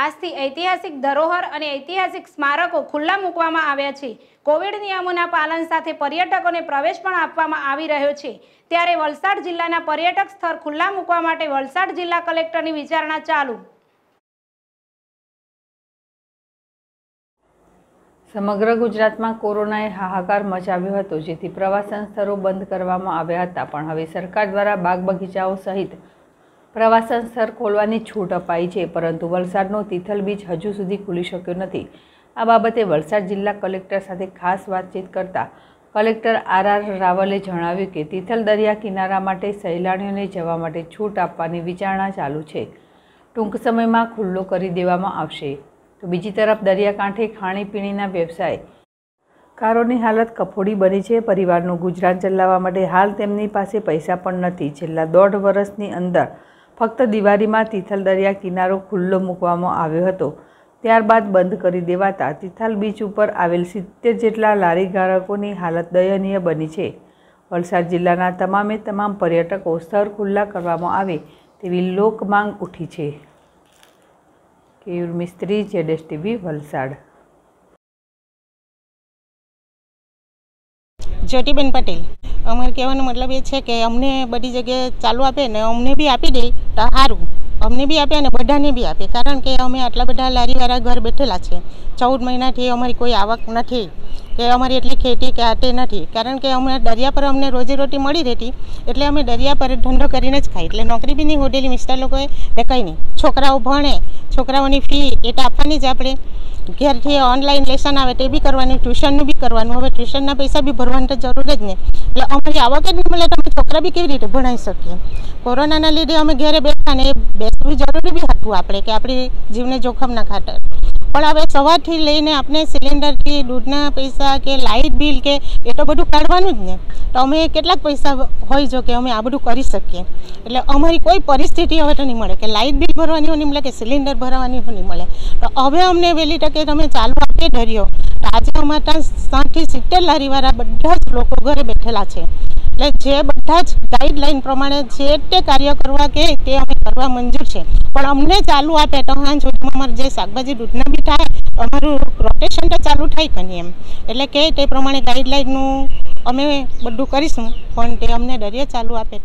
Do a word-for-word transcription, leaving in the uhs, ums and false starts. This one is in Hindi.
આજથી ઐતિહાસિક ધરોહર અને ઐતિહાસિક સ્મારકો ખુલ્લા મૂકવામાં આવ્યા છે। કોવિડ નિયમોના પાલન સાથે પર્યટકોને પ્રવેશ પણ આપવામાં આવી રહ્યો છે, ત્યારે વલસાડ જિલ્લાના પર્યટક સ્થળ ખુલ્લા મૂકવા માટે વલસાડ જિલ્લા કલેક્ટરની વિચારણા ચાલુ। समग्र गुजरात में कोरोनाए हाहाकार मचाव्यो हतो, जेथी प्रवासन स्थलों बंद करवामां आव्या हता, पण हवे सरकार द्वारा बाग बगीचाओ सहित प्रवासन स्थल खोलवानी छूट अपाई है, परंतु वलसाडनो तिथल बीच हजू सुधी खुली शक्यो नथी। आ बाबते वलसाड जिल्ला कलेक्टर साथे खास बातचीत करता कलेक्टर आर आर रावले जणाव्युं के तिथल दरिया किनारा माटे सहेलाणीओने जवा माटे छूट आपवानी विचारणा चालू है, टूंक समय में खुल्लो करी देवामां आवशे। तो बीजी तरफ दरियाकांठे खाणीपीणीना व्यवसाय कारोनी हालत कफोड़ी बनी है। परिवारनु गुजरान चलावा माटे हाल तेमनी पासे पैसा पण नथी। छेल्ला दौड़ वर्षनी अंदर फक्त दिवाळीमां तिथल दरिया किनारो खुल्लो मूकवामां आव्यो हतो, त्यारबाद बंद करी देवाता तिथल बीच पर आवेल सित्तेर जेटला लारी गारकोनी हालत दयनीय बनी है। वलसाड जिल्लाना तमामे तमाम पर्यटको स्थळ खुल्ला करवामां आवे तेवी लोक मांग उठी है। केयूर मिस्त्री, जेडेस टीवी, वलसाड। ज्योतिबेन पटेल। अमर कहवा मतलब ये है कि अमने बड़ी जगह चालू आपे ने अमने भी आपी दे तो सारू, अमने भी आपे ने बधाने भी आपे, कारण के अमे आटला बधा लारीवाला घर बैठेला है। चौदह महीना थी अमरी कोई आवक नहीं कि अमरी एटली खेती के आटे नहीं, कारण के अमे दरिया पर अमने रोजीरोटी मळी रहेती, एटले अमे दरिया पर धंधो करीने ज खाई, एटले नौकरी भी नहीं होडेली मिस्टर लोकोए ने कहीं नहीं। छोकराओ भणे, छोकराओनी फी एट आपवानी ज आपणे, घर थी ऑनलाइन लेसन आवे ते भी करवानुं, ट्यूशननुं भी करवानुं, हवे ट्यूशनना पैसा भी भरवानी तो जरूर ज नहीं, एटले अमरी आवक ज नहीं मळे तो अमे छोकरा भी केवी रीते भणावी शकीए। कोरोनाना लीधे अमे घरे बेठा ने बेसवी जरूरी भी हतुं आपणे के आपणी जीवने जोखमना खातर, पण हवे सवारथी लईने आपणे सिलेंडर थी दूधना पैसा के लाइट बिल के ए तो बधुं काढवानुं ज ने, तो अमे केटला पैसा होय जो के अमे आ बधुं करी शकीए। एटले अमरी कोई परिस्थिति हवे तो नहीं मळे के लाइट बिल भरवानी होनी मळे के सिलेंडर भरवानी होनी मळे, तो हवे अमने वेली तके तमे चालू आपे धर्यो। आज अमारा साठ थी सित्तेर लारीवाळा बधा ज लोको घरे बेठेला छे, एटले जे बधा ज गाइडलाइन प्रमाणे जे ते कार्य करवा के ते अमे करवा मंजूर छे, पण अमने चालू आपे तो हां जोडीमां अमर जे शाकभाजी दूधना बी थाय अमरू रोटेशन तो चालू थाय कनी, एम एटले के ते प्रमाणे गाइडलाइननु अमे बधुं करीशुं, पण ते अमने दरिया चालू आपे।